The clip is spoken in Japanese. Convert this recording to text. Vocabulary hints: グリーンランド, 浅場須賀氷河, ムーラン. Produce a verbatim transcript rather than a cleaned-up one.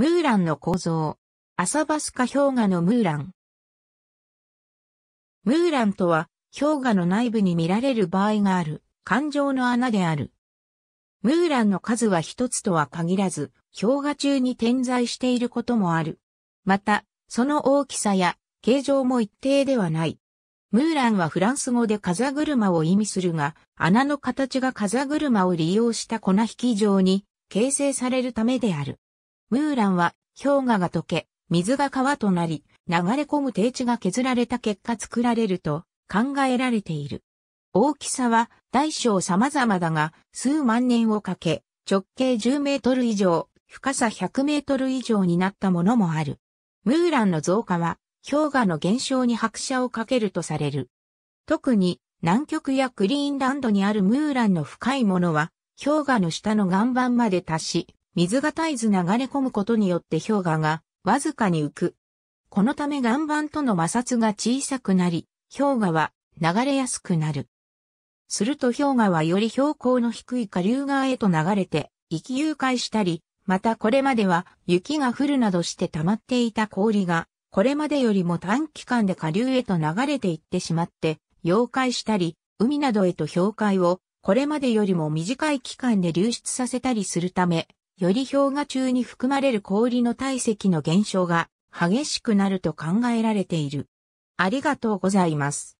ムーランの構造。浅場須賀氷河のムーラン。ムーランとは、氷河の内部に見られる場合がある、環状の穴である。ムーランの数は一つとは限らず、氷河中に点在していることもある。また、その大きさや形状も一定ではない。ムーランはフランス語で風車を意味するが、穴の形が風車を利用した粉引き状に形成されるためである。ムーランは氷河が溶け、水が川となり、流れ込む低地が削られた結果作られると考えられている。大きさは大小様々だが、数万年をかけ、直径じゅうメートル以上、深さひゃくメートル以上になったものもある。ムーランの増加は、氷河の減少に拍車をかけるとされる。特に、南極やグリーンランドにあるムーランの深いものは、氷河の下の岩盤まで達し、水が絶えず流れ込むことによって氷河が、わずかに浮く。このため岩盤との摩擦が小さくなり、氷河は流れやすくなる。すると氷河はより標高の低い下流側へと流れて、一気融解したり、またこれまでは雪が降るなどして溜まっていた氷が、これまでよりも短期間で下流へと流れていってしまって、溶解したり、海などへと氷解を、これまでよりも短い期間で流出させたりするため、より氷河中に含まれる氷の体積の減少が激しくなると考えられている。ありがとうございます。